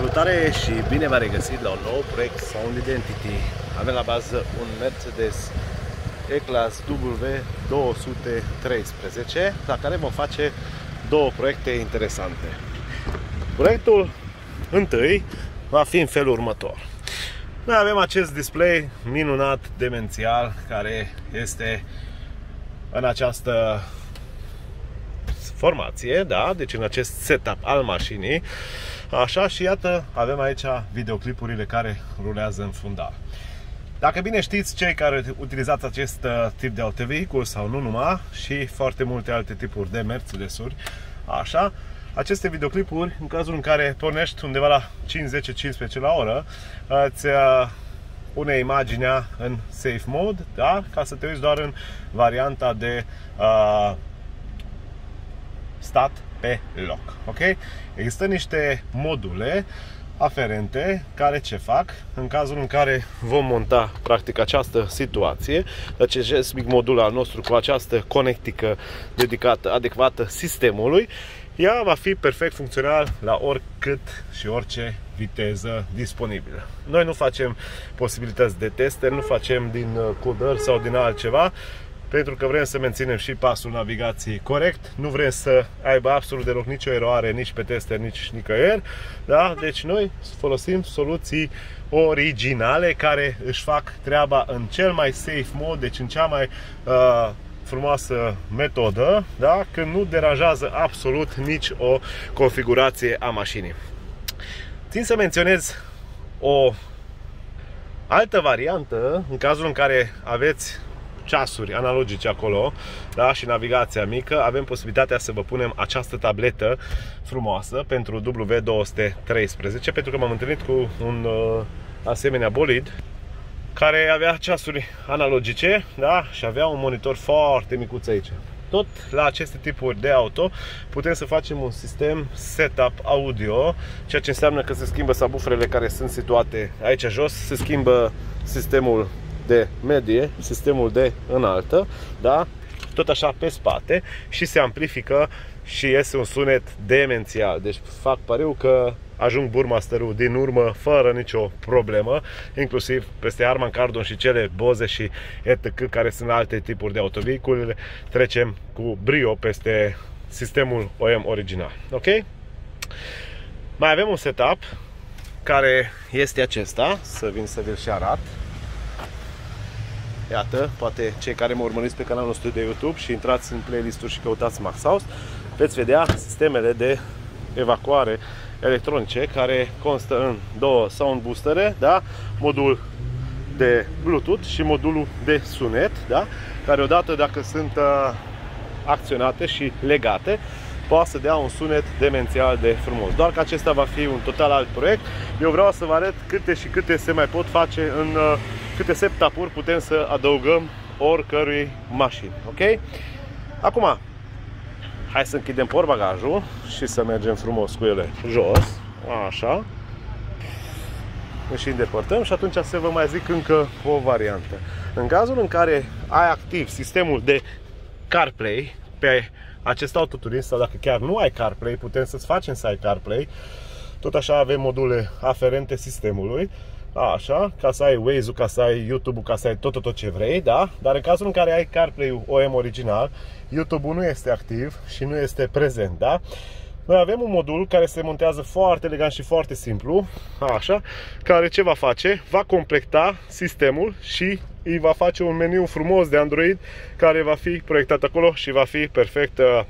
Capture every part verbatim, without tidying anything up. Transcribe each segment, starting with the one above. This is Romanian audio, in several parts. Salutare și bine v-am regăsit la un nou proiect Sound Identity. Avem la bază un Mercedes E-Class W două sute treisprezece, la care vom face două proiecte interesante. Proiectul întâi va fi în felul următor. Noi avem acest display minunat, demențial, care este în această formație, da? Deci în acest setup al mașinii. Așa, și iată, avem aici videoclipurile care rulează în fundal. Dacă bine știți, cei care utilizați acest tip de autovehicul sau nu numai, și foarte multe alte tipuri de Mercedes-uri, așa, aceste videoclipuri, în cazul în care pornești undeva la cinci, zece, cincisprezece la oră, îți pune imaginea în safe mode, da? Ca să te uiți doar în varianta de uh, stat pe loc. Ok? Există niște module aferente care ce fac în cazul în care vom monta practic această situație, acest mic modul al nostru cu această conectică dedicată, adecvată sistemului, ea va fi perfect funcțional la oricât și orice viteză disponibilă. Noi nu facem posibilități de teste, nu facem din codări sau din altceva, pentru că vrem să menținem și pasul navigației corect, nu vrem să aibă absolut deloc nicio eroare, nici pe teste, nici nicăieri. Da? Deci noi folosim soluții originale care își fac treaba în cel mai safe mod, deci în cea mai uh, frumoasă metodă, da? Când nu deranjează absolut nici o configurație a mașinii. Țin să menționez o altă variantă, în cazul în care aveți ceasuri analogice acolo, da? Și navigația mică, avem posibilitatea să vă punem această tabletă frumoasă pentru W două sute treisprezece, pentru că m-am întâlnit cu un uh, asemenea bolid care avea ceasuri analogice, da? Și avea un monitor foarte micuț aici. Tot la aceste tipuri de auto putem să facem un sistem setup audio, ceea ce înseamnă că se schimbă subwooferele care sunt situate aici jos, se schimbă sistemul de medie, sistemul de înaltă, da? Tot așa pe spate, și se amplifică și iese un sunet demențial. Deci fac pariu că ajung Burmasterul din urmă fără nicio problemă, inclusiv peste Harman Kardon și cele Bose și E T K, care sunt alte tipuri de autovehicule. Trecem cu brio peste sistemul O E M original. Ok? Mai avem un setup care este acesta, să vin să vi-l și arat. Iată, poate cei care mă urmăriți pe canalul nostru de YouTube și intrați în playlist-uri și căutați Max Aust, veți vedea sistemele de evacuare electronice, care constă în două sound boostere, da? Modul de Bluetooth și modulul de sunet, da? Care odată, dacă sunt acționate și legate, poate să dea un sunet demențial de frumos. Doar că acesta va fi un total alt proiect. Eu vreau să vă arăt câte și câte se mai pot face, în câte setup-uri putem să adăugăm oricărui mașini. Ok? Acum, hai să închidem portbagajul și să mergem frumos cu ele jos. Așa. Și îndepărtăm, și atunci să vă mai zic încă o variantă. În cazul în care ai activ sistemul de CarPlay pe acest autoturism, sau dacă chiar nu ai CarPlay, putem să-ți facem să ai CarPlay. Tot așa avem module aferente sistemului. Așa, ca să ai Waze-ul, ca să ai YouTube-ul, ca să ai tot, tot, tot ce vrei, da? Dar în cazul în care ai CarPlay-ul O E M original, YouTube-ul nu este activ și nu este prezent, da? Noi avem un modul care se montează foarte elegant și foarte simplu, așa, care ce va face? Va completa sistemul și îi va face un meniu frumos de Android care va fi proiectat acolo și va fi perfect uh,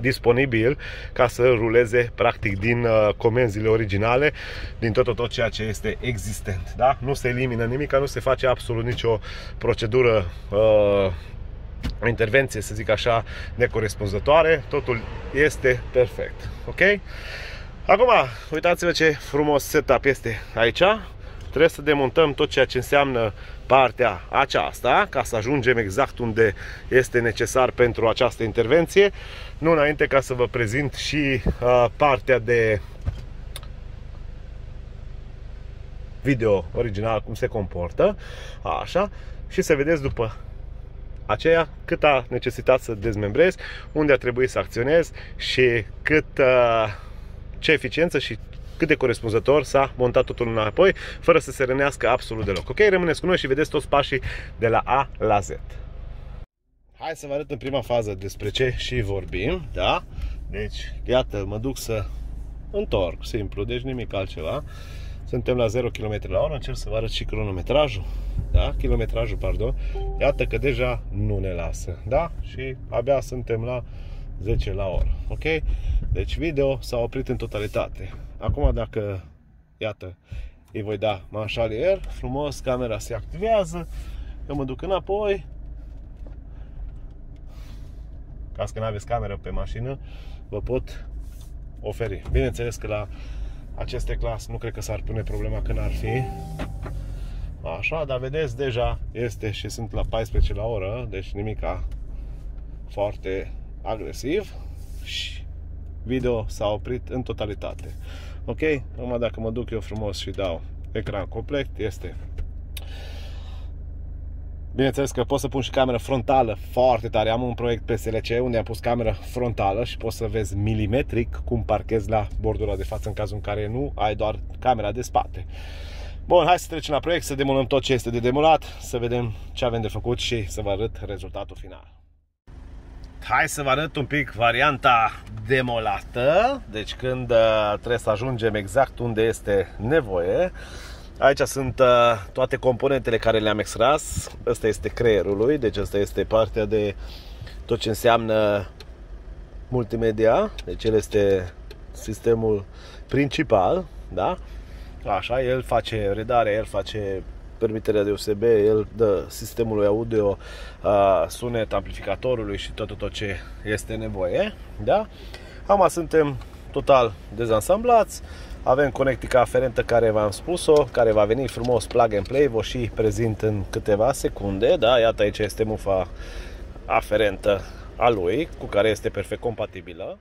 disponibil ca să ruleze practic din uh, comenzile originale, din tot, tot, tot ceea ce este existent, da? Nu se elimină nimic, nu se face absolut nicio procedură, uh, o intervenție, să zic așa, necorespunzătoare, totul este perfect. Ok? Acum, uitați-vă ce frumos setup este aici. Trebuie să demontăm tot ceea ce înseamnă partea aceasta, ca să ajungem exact unde este necesar pentru această intervenție. Nu înainte ca să vă prezint și uh, partea de video original, cum se comportă. Așa. Și să vedeți după aceea cât a necesitat să dezmembrez, unde a trebuit să acționez și cât, uh, ce eficiență și cât de corespunzător s-a montat totul înapoi, fără să se rănească absolut deloc. Ok, rămâneți cu noi și vedeți toți pașii de la A la Z. Hai să vă arăt în prima fază despre ce și vorbim, da? Deci, iată, mă duc să întorc, simplu, deci nimic altceva. Suntem la zero kilometri la oră, încerc să vă arăt și cronometrajul, da? Kilometrajul, pardon. Iată că deja nu ne lasă, da? Și abia suntem la zece la oră, ok? Deci video s-a oprit în totalitate. Acum dacă, iată, îi voi da manșalier, frumos, camera se activează, eu mă duc înapoi. Ca să nu aveți cameră pe mașină, vă pot oferi. Bineînțeles că la aceste clase nu cred că s-ar pune problema când ar fi. Așa, dar vedeți, deja este și sunt la paisprezece la oră, deci nimica foarte agresiv și video s-a oprit în totalitate. Ok, numai dacă mă duc eu frumos și dau ecran complet, este... Bineînțeles că pot să pun și camera frontală foarte tare. Am un proiect P S L C unde am pus camera frontală și poți să vezi milimetric cum parchezi la bordura de față în cazul în care nu ai doar camera de spate. Bun, hai să trecem la proiect, să demolăm tot ce este de demolat, să vedem ce avem de făcut și să vă arăt rezultatul final. Hai să vă arăt un pic varianta demolată, deci când trebuie să ajungem exact unde este nevoie. Aici sunt uh, toate componentele care le-am extras. Asta este creierul lui, deci asta este partea de tot ce înseamnă multimedia. Deci el este sistemul principal, da? Așa, el face redare, el face permiterea de U S B, el dă sistemului audio, uh, sunet amplificatorului și tot, tot, tot ce este nevoie, da? Acum suntem total dezansamblați. Avem conectica aferentă care v-am spus-o, care va veni frumos plug and play, vă și prezint în câteva secunde, da? Iată, aici este mufa aferentă a lui, cu care este perfect compatibilă.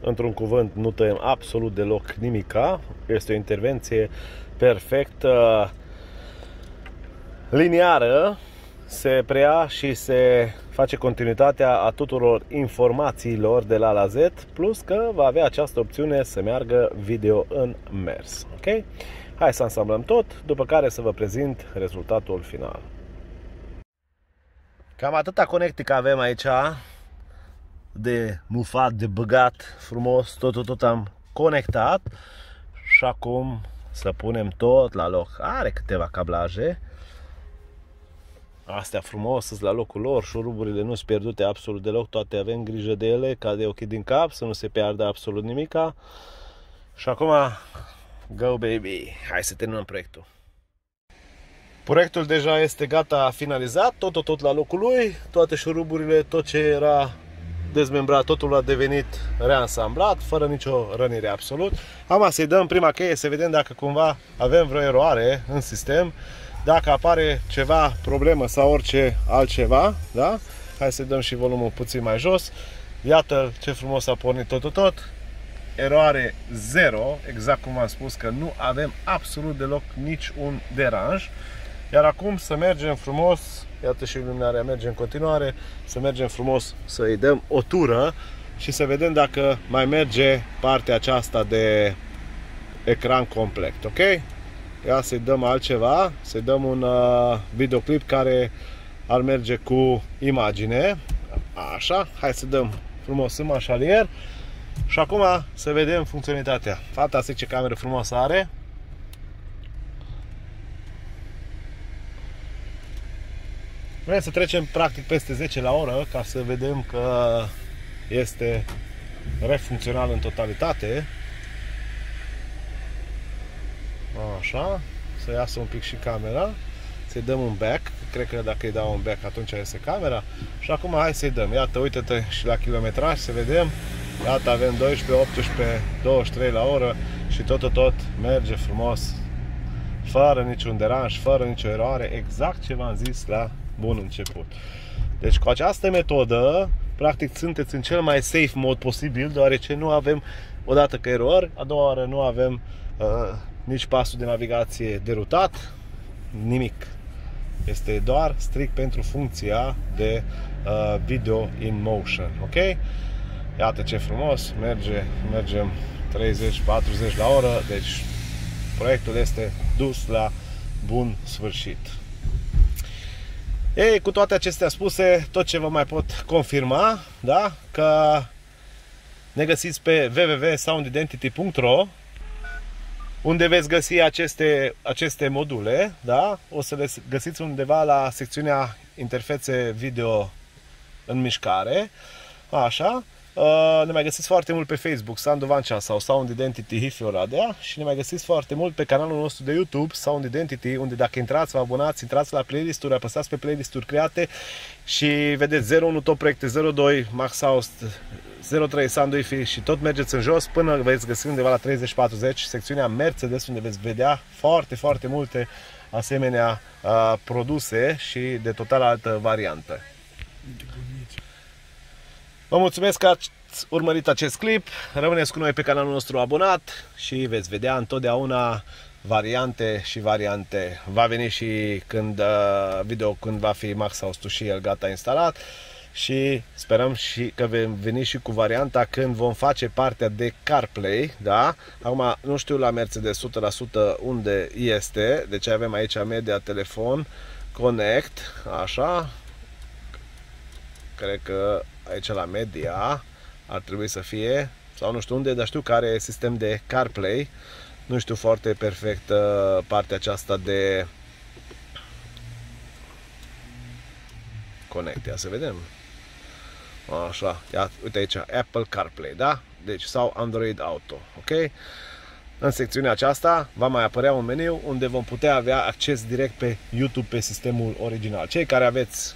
Într-un cuvânt, nu tăiem absolut deloc nimica, este o intervenție perfectă, liniară, se preia și se face continuitatea a tuturor informațiilor de la A la Z, plus că va avea această opțiune să meargă video în mers. Ok? Hai să ansamblăm tot, după care să vă prezint rezultatul final. Cam atâta conectică avem aici de mufat, de băgat, frumos, tot, tot, tot am conectat și acum să punem tot la loc. Are câteva cablaje. Astea frumos sunt la locul lor, șuruburile nu sunt pierdute absolut deloc, toate avem grijă de ele, ca de ochii din cap, să nu se piardă absolut nimica. Și acum, go baby, hai să terminăm proiectul. Proiectul deja este gata, finalizat, tot, tot, tot la locul lui, toate șuruburile, tot ce era dezmembrat, totul a devenit reansamblat, fără nicio rănire absolut. Acum să-i dăm prima cheie, să vedem dacă cumva avem vreo eroare în sistem. Dacă apare ceva problemă sau orice altceva, da? Hai să dăm și volumul puțin mai jos. Iată ce frumos a pornit tot, tot, tot. Eroare zero, exact cum am spus că nu avem absolut deloc nici un deranj. Iar acum să mergem frumos, iată și luminarea merge în continuare, să mergem frumos să îi dăm o tură și să vedem dacă mai merge partea aceasta de ecran complet, ok? Ia să-i dăm altceva, să-i dăm un uh, videoclip care ar merge cu imagine. Așa, hai să dăm frumos în manșalier. Și acum să vedem funcționalitatea. Fantastic, ce cameră frumoasă are. Vrem să trecem practic peste zece la oră ca să vedem că este refuncțional în totalitate. Așa, să iasă un pic și camera, să-i dăm un back, cred că dacă îi dau un back atunci iese camera. Și acum hai să-i dăm, iată, uite-te și la kilometraj să vedem. Iată, avem doisprezece, optsprezece, douăzeci și trei la oră și tot, tot merge frumos, fără niciun deranj, fără nicio eroare, exact ce v-am zis la bun început. Deci cu această metodă, practic sunteți în cel mai safe mod posibil, deoarece nu avem, odată că erori, a doua oară nu avem uh, nici pasul de navigație derutat, nimic. Este doar strict pentru funcția de uh, video in motion, ok? Iată ce frumos, merge, mergem treizeci patruzeci la oră, deci proiectul este dus la bun sfârșit. Ei, cu toate acestea spuse, tot ce vă mai pot confirma, da, că ne găsiți pe w w w punct sound identity punct r o, unde veți găsi aceste, aceste module, da? O să le găsiți undeva la secțiunea interfețe video în mișcare. Așa. Ne mai găsiți foarte mult pe Facebook, Sandu Vancea sau Sound Identity Hifi Oradea, și ne mai găsiți foarte mult pe canalul nostru de YouTube, Sound Identity, unde dacă intrați, vă abonați, intrați la playlisturi, apăsați pe playlisturi create și vedeți zero unu Top Proiecte, zero doi Max Aust, zero trei Sandu Hifi și tot mergeți în jos până veți găsi undeva la treizeci patruzeci secțiunea Mercedes, unde veți vedea foarte, foarte multe asemenea uh, produse și de total altă variantă. Vă mulțumesc că ați urmărit acest clip, rămâneți cu noi pe canalul nostru abonat și veți vedea întotdeauna variante și variante. Va veni și când uh, video când va fi Max Aust și el gata instalat și sperăm și că vom veni și cu varianta când vom face partea de CarPlay, da? Acum nu știu la Mercedes o sută la sută unde este, deci avem aici media, telefon, connect, așa. Cred că aici la media ar trebui să fie, sau nu știu unde, dar știu că are sistem de CarPlay. Nu știu foarte perfect partea aceasta de Connect, ia să vedem. Așa, ia, uite aici, Apple CarPlay, da? Deci, sau Android Auto, ok? În secțiunea aceasta va mai apărea un meniu unde vom putea avea acces direct pe YouTube, pe sistemul original. Cei care aveți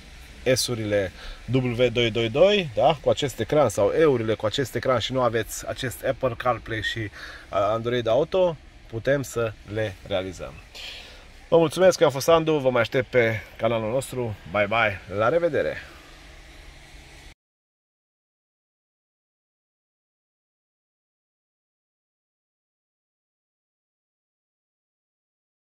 S-urile W doi doi doi, da? Cu acest ecran, sau E-urile cu acest ecran și nu aveți acest Apple CarPlay și Android Auto, putem să le realizăm. Vă mulțumesc că am fost Sandu, vă mai aștept pe canalul nostru. Bye bye, la revedere!